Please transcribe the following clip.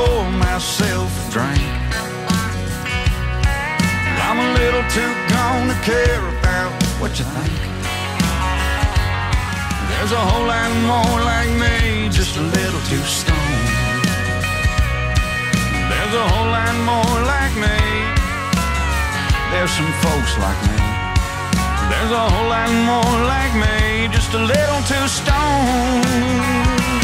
pour myself a drink. I'm a little too gone to care about what you think. There's a whole lot more like me, just a little too stoned. There's a whole lot more like me. There's some folks like me. There's a whole lot more like me, just a little too stoned.